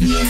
Yeah.